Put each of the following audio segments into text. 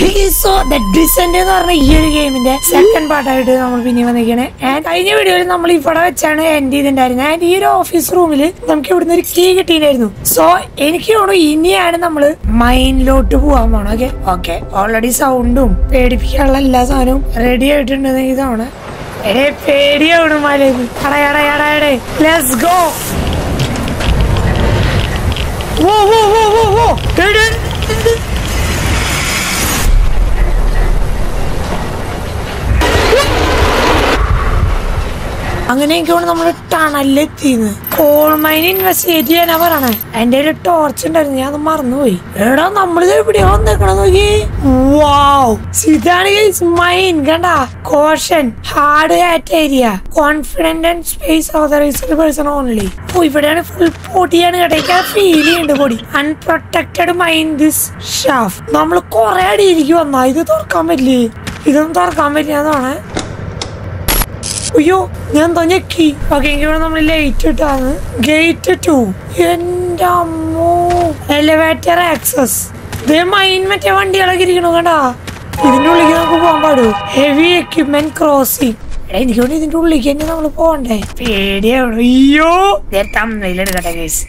He saw that Descent in our game in the second part. I did not win even again. And I knew it normally for a channel and didn't have an office room. I'm cute in the key. So, in India and number mine load to Buamon. Okay, okay, already sound doom. Paid if you are Lazanum, radiated in the honor. A paid you, my lady. Let's go. Whoa, whoa, whoa, whoa, whoa. I'm going to go to the tunnel. Coal mine invested in Navarana and did a torch under the other Marnui. Wow! Sidani is mine, Ganda. Caution, hard at area, confident and space authorized person only. If it had a full potty and take a feeling in the body, unprotected mine this shaft. Namal Koradi, you are neither comedy. You don't talk comedy, yo, Nandanya key. Okay, you're not related. Gate 2. Elevator access. They mine met one deal again. You know, heavy equipment crossing. And you need to look in on the pond. Video, that thumbnail.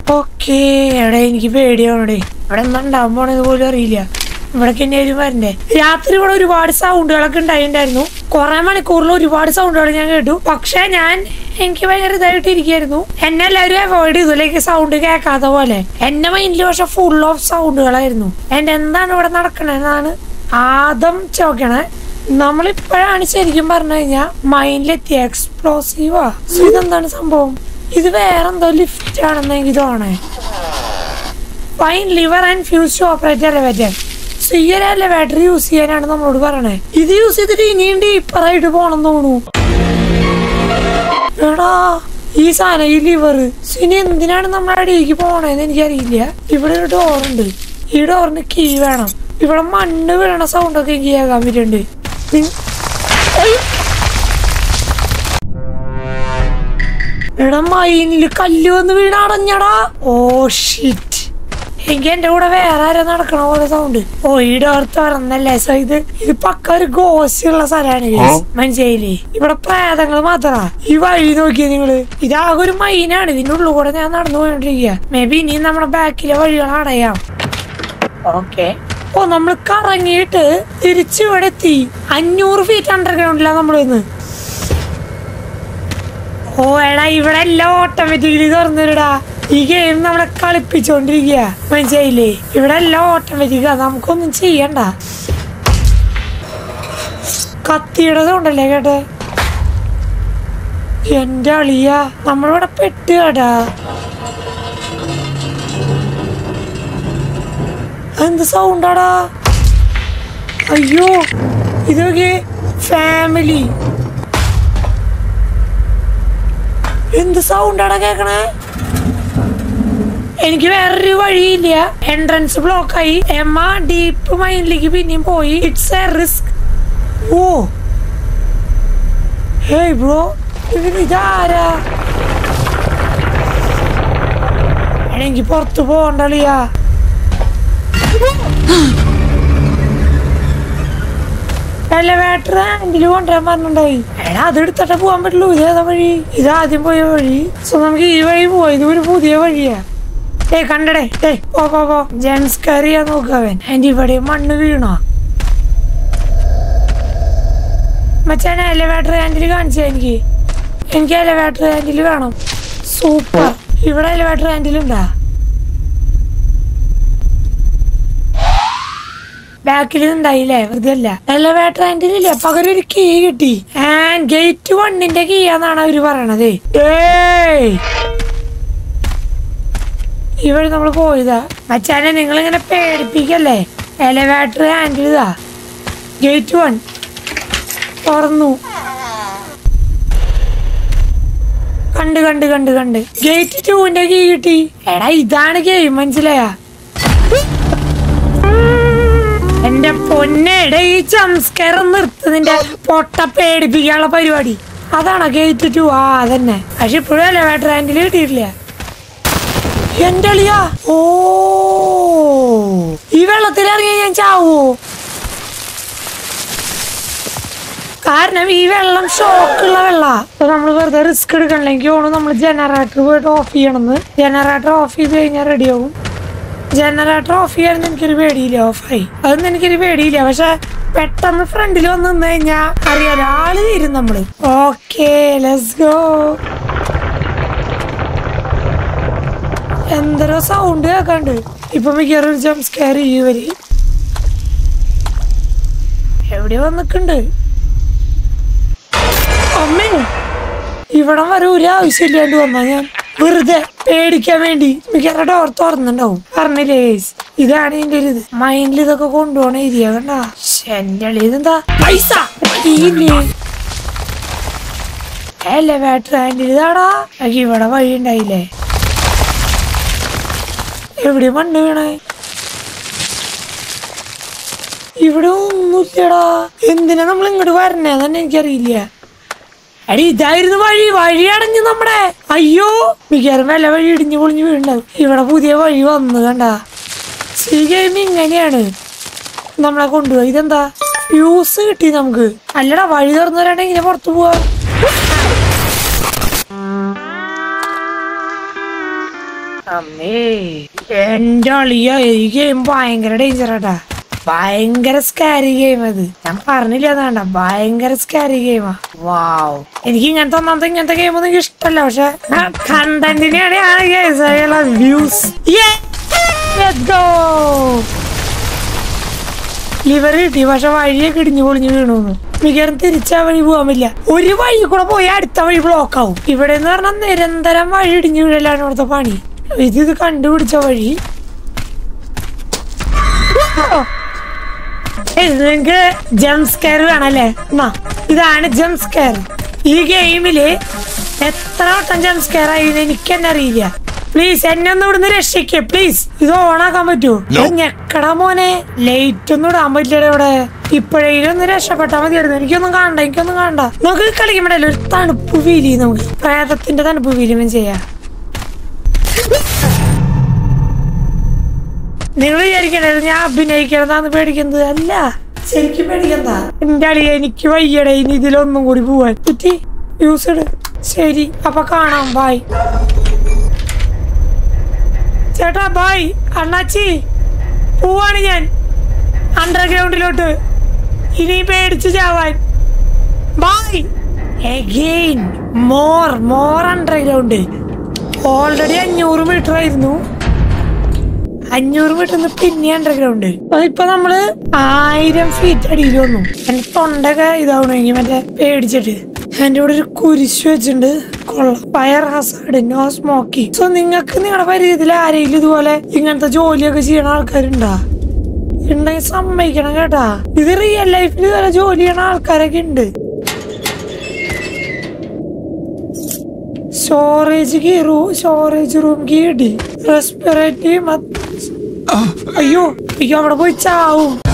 Okay, video. But I'm not one of the water area. But can you remember? Yathri reward sound, no? Koraman Kurlo reward sound, do Pakshan and Incubator Girno, and Nella already like a sound gagawale, and never in Losha full of sound, and then Narkanan Adam Chogana, normally Paranisha Gimarnaya, mind let the explosiva. Sudan than some bomb is where on the lift and the fine liver and fuse to operate elevator. So here elevator you see and the road varane. This you see the Indy parade upon no. Is an elevator. Sinin dinner married upon and then here India. If it door and he door and key venom. If a man never and a sound of a giga midday. Radama in Lucalu and the Vidaranyada. Oh shit. Again, over there, I don't know how to sound. Oh, you don't turn the lesser. You pucker go, still as I am. Manjali, you are a prayer than the mother. You are no kidding. It are good my inner, you don't know what they are not doing here. Maybe in number back, you are okay. Oh, number car and it is you at a tea. And your feet underground Lambrun. Oh, and I read a lot of it. He gave them a color pitch on Rigia, when Jaili. You read a lot of it, I'm coming to see and cut the other on the legate. Yendalia, I'm not a pet theater. And the sound, Dada. Are you? It's okay, family. In the sound, Dada. And give everybody India entrance block. I am a deep mind. It's a risk. Whoa, hey, bro. And you port to bond Alia. Elevator and you want Raman and I. And other Tatabu and Lu, the other is Adimboy. So I'm giving boy, you will put the over here. Hey, Kandade, hey, go, go, go. James Curry and Ogavan. Anybody, Mandavina. Machana elevator and Ligan Jengi. Inca elevator and Livano. Super. You were elevator and Linda. Back in the elevator and Lilia, Pagari Key, and gate 1 in the key and another. Hey! Even if we go here, my channel is going to pay to pick a elevator and the gate 1 for no Kandu gate 2 in the gate. And I done game, Mansilea. And the poned, I jump scare on the pot up paid big yellow by അതാണ് കേറ്റിട്ട് ആ അതന്നെ പക്ഷെ പുഴയല്ലേ വേട്ട റാൻഡിൽ കിട്ടിയിട്ടില്ല എന്റെ അളിയാ ഓ ഈ വെള്ളത്തിലിറങ്ങി ഞാൻ ചാവോ കാരണം ഈ വെള്ളം ഷോക്കുള്ള വെള്ളമാണ് അപ്പോൾ നമ്മൾ വെറുതെ റിസ്ക് എടുക്കണില്ലെങ്കിൽ ഓണം നമ്മൾ ജനറേറ്റർ പോയിട്ട് ഓഫ് ചെയ്യണമെന്ന് ജനറേറ്റർ ഓഫ് ചെയ്ത് കഴിഞ്ഞാൽ റെഡിയാവും ജനറേറ്റർ ഓഫ് ചെയ്യാനൊന്നും എനിക്കൊരു പേടിയില്ല ഓഫായി അതൊന്നും എനിക്കൊരു പേടിയില്ല പക്ഷെ പെട്ടെന്ന് ഫ്രണ്ടിൽ വന്ന് നിന്ന് കഴിഞ്ഞാൽ അറിയാലോ ആള് തീരും നമ്മൾ ഓക്കേ ലെറ്റ്സ് ഗോ എന്തോ സൗണ്ട് കേൾക്കാണ്ട് ഇപ്പൊ മിക്കവാറും ജംപ് സ്കെയർ ചെയ്യുവര് എവിടെ വന്നിട്ടുണ്ട് അമ്മേ ഇവിടെ വരെ ഒരു ആവശ്യമില്ലാണ്ട് വന്നാ ഞാൻ വെറുതെ പേടിക്കാൻ വേണ്ടി മിക്കവാറും ഡോർ തുറന്നുണ്ടാവും പറഞ്ഞില്ലേ ഇതാണ് എന്റെ ഒരു ഇത് മൈൻഡിൽ ഇതൊക്കെ കൊണ്ടുപോകണ ഏരിയ കണ്ടാ എന്റെ ഇതെന്താ പൈസ അല്ലേ ബാറ്ററി ആൻഡ് ഇതാടാ ഇവിടെ വഴി ഉണ്ടായില്ലേ എവിടെ മണ്ണ് വീണേ ഇവിടെ ഒന്നുമില്ലടാ എന്തിനാ നമ്മൾ ഇങ്ങോട്ട് വരണേ തന്നെ എനിക്കറിയില്ല അടി ഇതായിരുന്നു വഴി വഴി അടഞ്ഞു നമ്മുടെ അയ്യോ മിക്കവാറും വല്ല വഴി ഇടിഞ്ഞു പൊളിഞ്ഞു വീണ്ടാവും ഇവിടെ പുതിയ വഴി വന്നു കണ്ട സീ ഗെയിം ഇങ്ങനെയാണ് നമ്മളെ കൊണ്ടുപോയി ഇതെന്താ ഫ്യൂസ് കിട്ടി നമുക്ക് അല്ലടാ വഴി തുറന്നു വരാണ്ട് ഇങ്ങനെ പുറത്തു പോവാ അമ്മേ എന്റെ അളിയ ഈ ഗെയിം ഭയങ്കര ഡേഞ്ചറാട്ടാ ഭയങ്കര സ്കാരി ഗെയിം അത് ഞാൻ പറഞ്ഞില്ല അതാണ്ട ഭയങ്കര സ്കാരി ഗെയിമാ വാവ് എനിക്ക് ഇങ്ങനത്തെ ഒന്നാമത്തെ ഇങ്ങനത്തെ ഗെയിം ഒന്നും ഇഷ്ടമല്ല പക്ഷെ കണ്ടന്റിനെയാണ് ലിവർ കിട്ടി പക്ഷെ വഴിയൊക്കെ ഇടിഞ്ഞു പൊളിഞ്ഞു വീണുന്നു മിക്കവാറും തിരിച്ചാ വഴി പോകാൻ പറ്റില്ല ഒരു വഴി കൂടെ പോയി അടുത്ത വഴി ബ്ലോക്ക് ആവും ഇവിടെ എന്ന് പറഞ്ഞാൽ നിരന്തരം വഴി ഇടിഞ്ഞു വീഴലാണ് ഇവിടുത്തെ പണി ഇത് കണ്ടുപിടിച്ച വഴി നിങ്ങക്ക് ജംപ് സ്കെയർ വേണല്ലേ എന്നാ ഇതാണ് ജംപ് സ്കെയർ ഈ ഗെയിമില് എത്ര വട്ടം ജംപ് സ്കെയർ ആയിരുന്നു എനിക്ക് തന്നെ അറിയില്ല പ്ലീസ് എന്നെ ഒന്നും ഇവിടുന്ന് രക്ഷിക്കേ പ്ലീസ് ഇത് ഓണാക്കാൻ പറ്റൂ ഞെക്കട മോനെ ലൈറ്റ് ഒന്നും ഇടാൻ പറ്റില്ലട ഇവിടെ ഇപ്പോഴെങ്കിലും ഒന്ന് രക്ഷപ്പെട്ടാൽ മതിയായിരുന്നു എനിക്കൊന്നും കാണണ്ട നമുക്ക് കളിക്കുമ്പോഴല്ലോ ഒരു തണുപ്പ് ഫീൽ ചെയ്യും നമുക്ക് പ്രേതത്തിന്റെ തണുപ്പ് ഫീലും ചെയ്യാം നിങ്ങൾ വിചാരിക്കണായിരുന്നു ഞാൻ അഭിനയിക്കണതാന്ന് പേടിക്കുന്നത് അല്ല ശരിക്കും പേടിക്കണ്ട എന്റെ അളിയെ എനിക്ക് വയ്യടേ ഇനി ഇതിലൊന്നും കൂടി പോവാൻ കുറ്റി യൂസ് ഇട് ശരി അപ്പൊ കാണാം ബായ് ചേട്ടാ ബായ് അണ്ണാച്ചി പോവാണ് ഞാൻ അണ്ടർഗ്രൗണ്ടിലോട്ട് ഇനി പേടിച്ചു ചാവാൻ ബായ് again more underground already 500 metre ആയിരുന്നു 500 മീറ്റർ പിന്നെ അണ്ടർഗ്രൗണ്ട് ഇപ്പൊ നമ്മള് 1000 ഫീറ്റ് അടിയിൽ വന്നു എന്റെ തൊണ്ടൊക്കെ ഇതാവണമെങ്കിൽ മറ്റേ പേടിച്ചിട്ട് എന്റെ കൂടെ ഒരു കുരിശു വെച്ചിട്ടുണ്ട് കൊള്ള fire hazard no smoking so നിങ്ങൾക്ക് നിങ്ങളുടെ പരിചയത്തിൽ ആരെങ്കിലും ഇതുപോലെ ഇങ്ങനത്തെ ജോലിയൊക്കെ ചെയ്യണ ആൾക്കാരുണ്ടാ ഉണ്ടെങ്കിൽ സമ്മതിക്കണം കേട്ടാ ഇത് റിയൽ ലൈഫിൽ ഇതുപോലെ ജോലി ചെയ്യണ ആൾക്കാരൊക്കെ ഉണ്ട് സ്റ്റോറേജ് റൂം കീടി റെസ്പിറേറ്റീവ് അയ്യോ അവിടെ പോയി ചാവും